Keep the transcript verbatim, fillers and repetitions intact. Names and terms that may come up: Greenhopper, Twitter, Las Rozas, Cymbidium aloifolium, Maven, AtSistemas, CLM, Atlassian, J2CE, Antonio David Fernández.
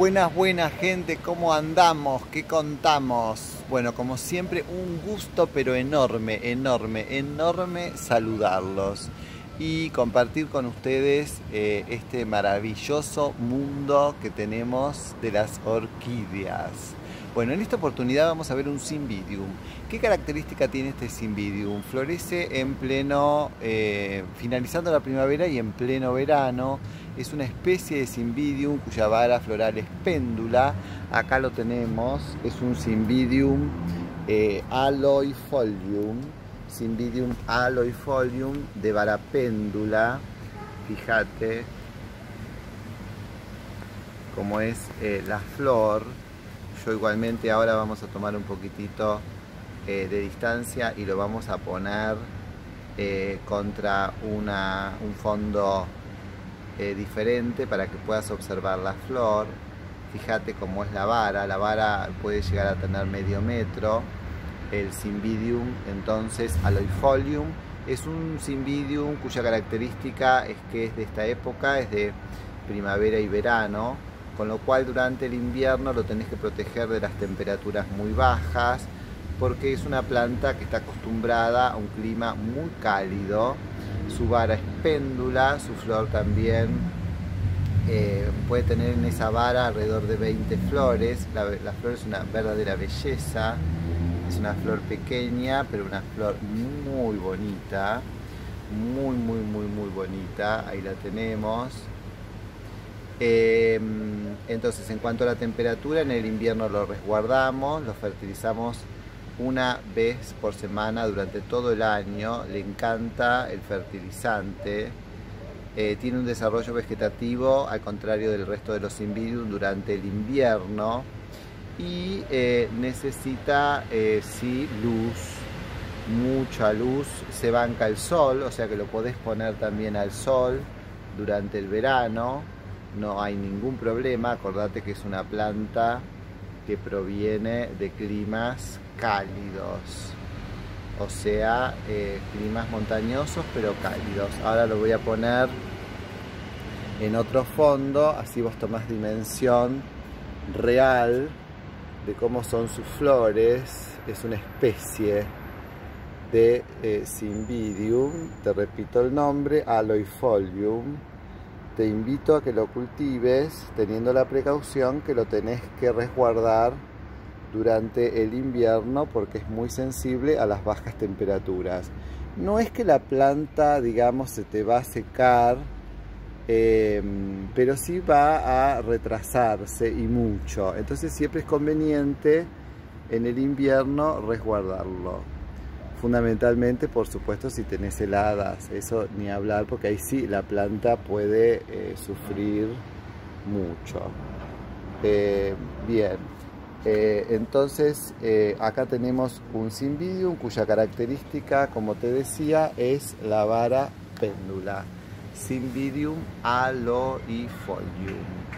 Buenas, buenas gente, ¿cómo andamos? ¿Qué contamos? Bueno, como siempre, un gusto, pero enorme, enorme, enorme saludarlos y compartir con ustedes eh, este maravilloso mundo que tenemos de las orquídeas. Bueno, en esta oportunidad vamos a ver un Cymbidium. ¿Qué característica tiene este Cymbidium? Florece en pleno, eh, finalizando la primavera y en pleno verano. Es una especie de Cymbidium cuya vara floral es péndula. Acá lo tenemos, es un Cymbidium eh, aloifolium, Cymbidium aloifolium de vara péndula. Fíjate cómo es eh, la flor. Yo igualmente ahora vamos a tomar un poquitito eh, de distancia y lo vamos a poner eh, contra una, un fondo Eh, diferente para que puedas observar la flor. Fíjate cómo es la vara, la vara puede llegar a tener medio metro. El Cymbidium, entonces, aloifolium, es un Cymbidium cuya característica es que es de esta época, es de primavera y verano, con lo cual durante el invierno lo tenés que proteger de las temperaturas muy bajas, porque es una planta que está acostumbrada a un clima muy cálido. Su vara es péndula, su flor también eh, puede tener en esa vara alrededor de veinte flores. La, la flor es una verdadera belleza, es una flor pequeña, pero una flor muy bonita, muy, muy, muy, muy bonita. Ahí la tenemos. Eh, entonces, en cuanto a la temperatura, en el invierno lo resguardamos, lo fertilizamos una vez por semana durante todo el año. Le encanta el fertilizante. Eh, tiene un desarrollo vegetativo al contrario del resto de los Cymbidium durante el invierno y eh, necesita eh, sí, luz, mucha luz. Se banca el sol, o sea que lo podés poner también al sol durante el verano, no hay ningún problema. Acordate que es una planta que proviene de climas cálidos, o sea, eh, climas montañosos pero cálidos. Ahora lo voy a poner en otro fondo, así vos tomás dimensión real de cómo son sus flores. Es una especie de eh, Cymbidium, te repito el nombre, aloifolium. Te invito a que lo cultives teniendo la precaución que lo tenés que resguardar durante el invierno porque es muy sensible a las bajas temperaturas. No es que la planta, digamos, se te va a secar, eh, pero sí va a retrasarse y mucho. Entonces siempre es conveniente en el invierno resguardarlo. Fundamentalmente, por supuesto, si tenés heladas, eso ni hablar, porque ahí sí la planta puede eh, sufrir mucho. Eh, bien, eh, entonces eh, acá tenemos un Cymbidium cuya característica, como te decía, es la vara péndula. Cymbidium aloifolium.